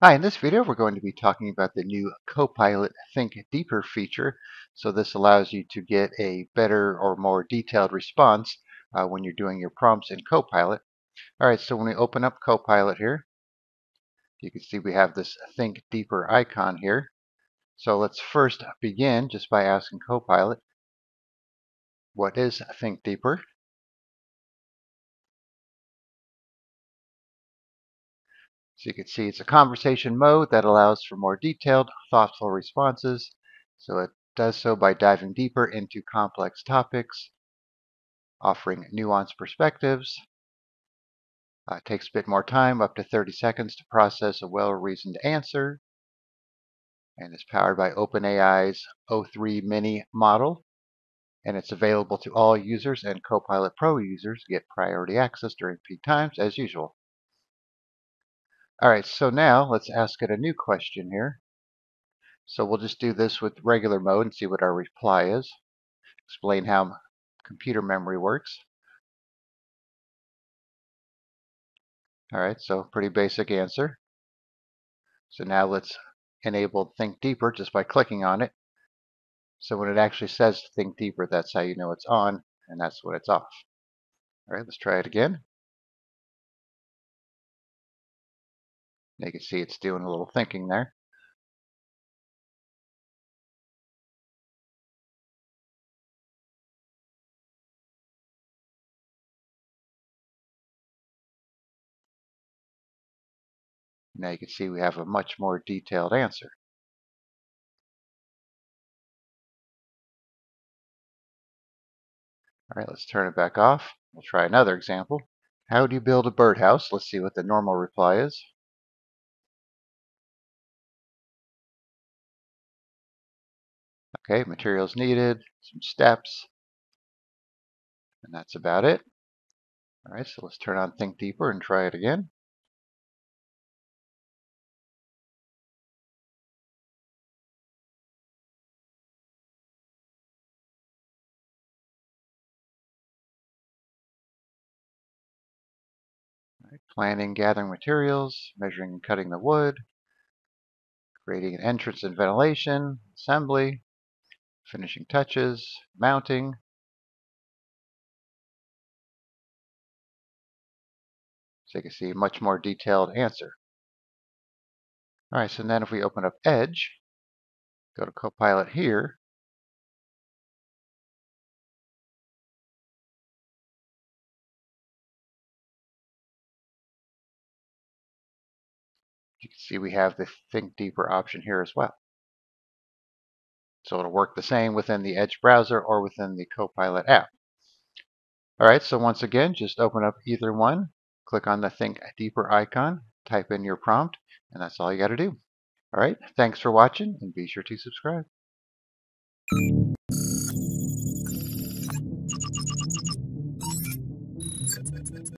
Hi, in this video we're going to be talking about the new Copilot Think Deeper feature. So this allows you to get a better or more detailed response when you're doing your prompts in Copilot. Alright, so when we open up Copilot here, you can see we have this Think Deeper icon here. So let's first begin just by asking Copilot, what is Think Deeper? So you can see it's a conversation mode that allows for more detailed, thoughtful responses. So it does so by diving deeper into complex topics, offering nuanced perspectives. It takes a bit more time, up to 30 seconds, to process a well-reasoned answer. And it's powered by OpenAI's o3 mini model. And it's available to all users, and Copilot Pro users get priority access during peak times as usual. Alright, so now let's ask it a new question here. So we'll just do this with regular mode and see what our reply is. Explain how computer memory works. Alright, so pretty basic answer. So now let's enable Think Deeper just by clicking on it. So when it actually says Think Deeper, that's how you know it's on, and that's when it's off. Alright, let's try it again. You can see it's doing a little thinking there. Now you can see we have a much more detailed answer. All right, let's turn it back off. We'll try another example. How do you build a birdhouse? Let's see what the normal reply is. Okay, materials needed, some steps, and that's about it. All right, so let's turn on Think Deeper and try it again. All right, planning, gathering materials, measuring and cutting the wood, creating an entrance and ventilation, assembly, finishing touches, mounting. So you can see a much more detailed answer. All right, so then if we open up Edge, go to Copilot here. You can see we have the Think Deeper option here as well. So it'll work the same within the Edge browser or within the Copilot app. Alright, so once again, just open up either one, click on the Think Deeper icon, type in your prompt, and that's all you got to do. Alright, thanks for watching, and be sure to subscribe.